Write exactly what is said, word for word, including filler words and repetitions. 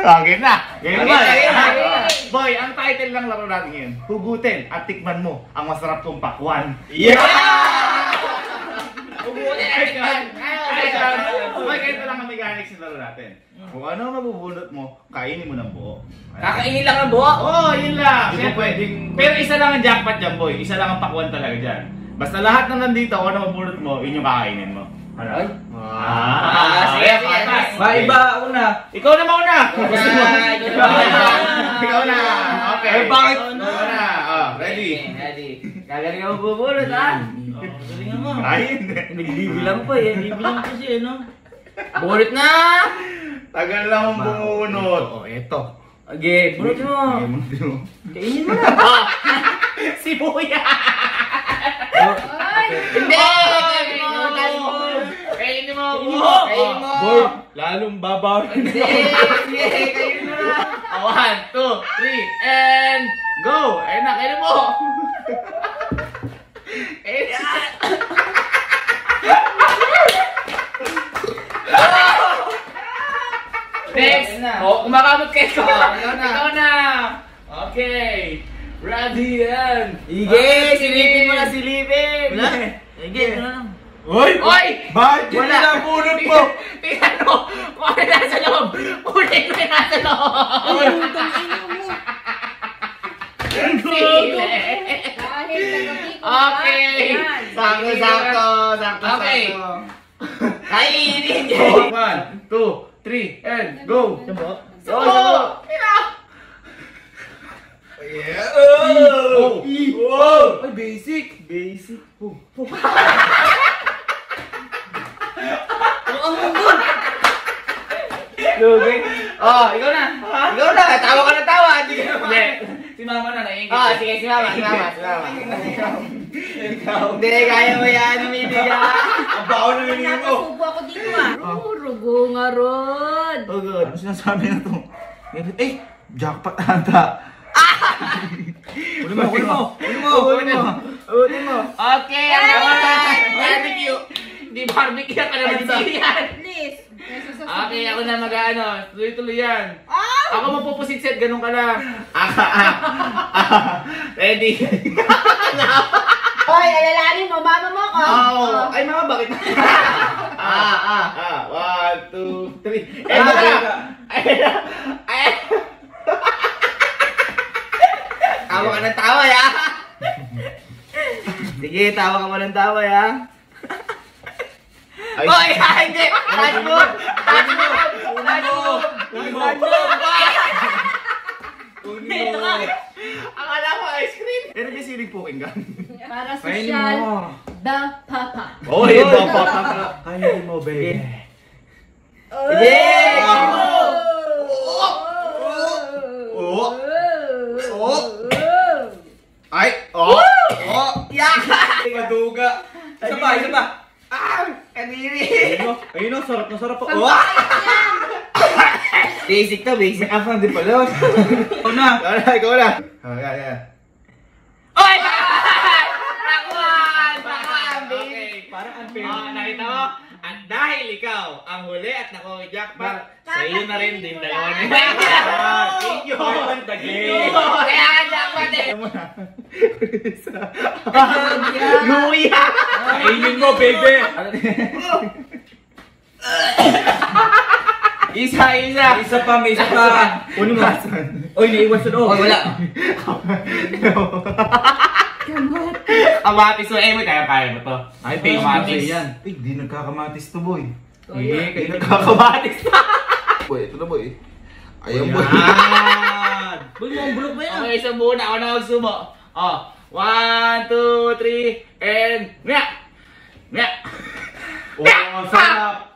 Oh, game na! Game na! Boy, ang title lang laro natin yun. Hugutin at tikman mo ang masarap kong pakwan. Yeah! Hugutin at tikman! Boy, ganito lang ang mechanics na laro natin. Kung ano ang mabubunot mo, kainin mo ng buo. Kakainin lang ng buo? Oo, yun lang. Pero isa lang ang jackpot dyan, boy. Isa lang ang pakwan talaga dyan. Basta lahat na nandito, kung ano mabunot mo, yun yung kakainin mo. Ay? Ah, sige, patas. Iba una. Ikaw na mauna. Ikaw na. Okay. Eh, bakit? Ikaw na. Ready? Ready. Kagaling ako bubulot, ha? Kagaling mo. Kain. Nagbibilang pa, eh. Bibilang ko siya, no? Bulot na! Tagal lang ang bumunot. O, eto. Again. Bulot mo. Kainin mo na. Sibuya! Hindi! Kainin mo! Kainin mo! Boy, lalong babaw. Hindi! Hindi! Kainin mo na! One, two, three, and go! Ayun na, kainin mo! Kainin na! Next! O, kumakamot kayo! Ikaw na! Okay! Ready and... Sige! Silipin mo na, silipin! Wala? Sige, wala lang. Oy! Oy! Bakit yun lang punot mo? Tingnan mo! Kung ano nasa loob! Ulit mo yung nasa loob! Ay! Okay! Sakto, sakto! Sakto, sakto! Kainin yun! One, two, three, and go! Sambo! Sambo! Yeah! Oh! Oh! Ay, basic! Basic! Oh! Oh! Lugi. Oh, ikaw na. Ikaw na. Tawa ka na tawa. Si mama na naiingit. Oh, sige. Si mama. Si mama. Si mama. Hindi, kaya mo yan. Namimigay ka. Ang bako na minigay mo. Nakasubo ako dito ah. Rugo nga ron. Ano sinasabi na ito? Eh, jackpot anta. Uli mo, uli mo. Uli mo. Uli mo. Uli mo. Okay. Barbecue. Di barbecue ka na magsilihan. Please. Okay, ako na mag-ano. Tuloy-tuloy yan. Ako mapupusit-set. Ganun ka lang. Ready? Hoy, alalahanin mo. Mama mo ko. Ay, mama, bakit? One, two, three. Ayun na ka. Ayun. Tawa ka ng tawa, ya. Sige, tawa ka mo ng tawa, ya. Oh, hindi! Handball! Handball! Handball! Handball! Handball! Akala ko ice cream! Pero kasi yung pokingan. Para social, the papa. Oh, yun, the papa. Kainin mo, baby. Yeah! Oh! Oh! Oh! Ay! Oh! Oh! Yaka! Maduga! Isa pa, isa pa! Kadiri! Ayun o, sarap na sarap po. Basic to, basic. May afan din pala. Ikaw na. Ikaw na. Ayan, ayan. Oy! Pakwan! Pakwan! Parang unfair. Nakita mo? At dahil ikaw ang huli at nakuha yung jackpot, sa iyo na rin din dalawa niya. Thank you! Thank you! Kaya ka jackpot eh! Luya! Kainin mo, baby! Isa, isa! Isa pa, may isa pa! Uno mo! Uy, naiwasan o! Wala! Kamatis mo! Eh, may kaya-kaya mo to. Ay, kamatis yan. Ay, di nagkakamatis to, boy. Ay, di nagkakamatis to. Boy, ito na, boy. Ayaw, boy. Boy, mong bulog mo yan. Okay, isa muna. Ako na magsumo. Oh, one, two, three, and... Nga! Nga! Oh, sarap!